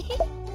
Hehe.